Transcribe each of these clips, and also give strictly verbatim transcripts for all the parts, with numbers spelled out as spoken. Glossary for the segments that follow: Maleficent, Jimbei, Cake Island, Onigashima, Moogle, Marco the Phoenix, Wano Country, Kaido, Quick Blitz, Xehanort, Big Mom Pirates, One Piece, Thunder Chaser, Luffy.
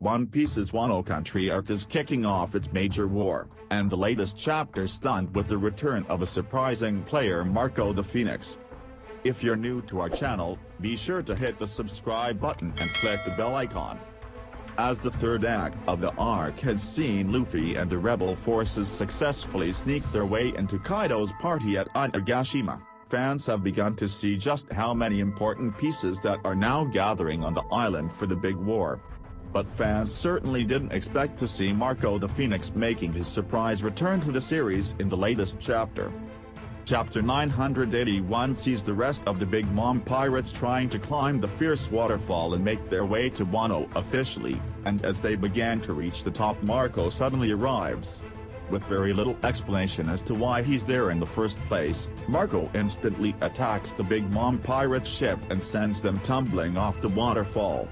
One Piece's Wano Country arc is kicking off its major war, and the latest chapter stunned with the return of a surprising player, Marco the Phoenix. If you're new to our channel, be sure to hit the subscribe button and click the bell icon. As the third act of the arc has seen Luffy and the rebel forces successfully sneak their way into Kaido's party at Onigashima, fans have begun to see just how many important pieces that are now gathering on the island for the big war. But fans certainly didn't expect to see Marco the Phoenix making his surprise return to the series in the latest chapter. Chapter nine hundred eighty-one sees the rest of the Big Mom Pirates trying to climb the fierce waterfall and make their way to Wano officially, and as they began to reach the top, Marco suddenly arrives. With very little explanation as to why he's there in the first place, Marco instantly attacks the Big Mom Pirates ship and sends them tumbling off the waterfall.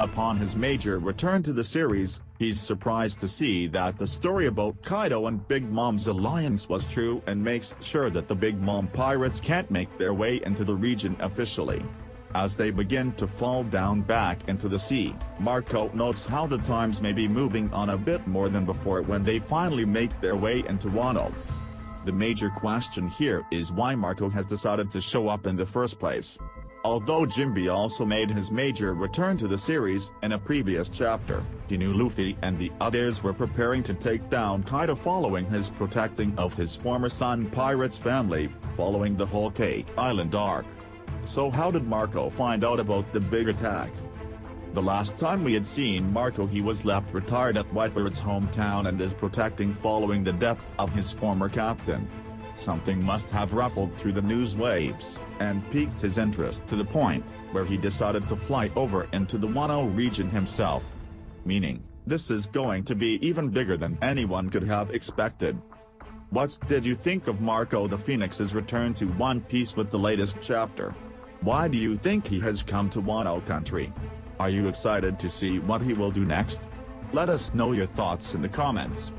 Upon his major return to the series, he's surprised to see that the story about Kaido and Big Mom's alliance was true and makes sure that the Big Mom Pirates can't make their way into the region officially. As they begin to fall down back into the sea, Marco notes how the times may be moving on a bit more than before when they finally make their way into Wano. The major question here is why Marco has decided to show up in the first place. Although Jimbei also made his major return to the series in a previous chapter, he knew Luffy and the others were preparing to take down Kaido following his protecting of his former son Pirate's family, following the whole Cake Island arc. So how did Marco find out about the big attack? The last time we had seen Marco, he was left retired at White Pirate's hometown and is protecting following the death of his former captain. Something must have ruffled through the news waves, and piqued his interest to the point where he decided to fly over into the Wano region himself. Meaning, this is going to be even bigger than anyone could have expected. What did you think of Marco the Phoenix's return to One Piece with the latest chapter? Why do you think he has come to Wano Country? Are you excited to see what he will do next? Let us know your thoughts in the comments.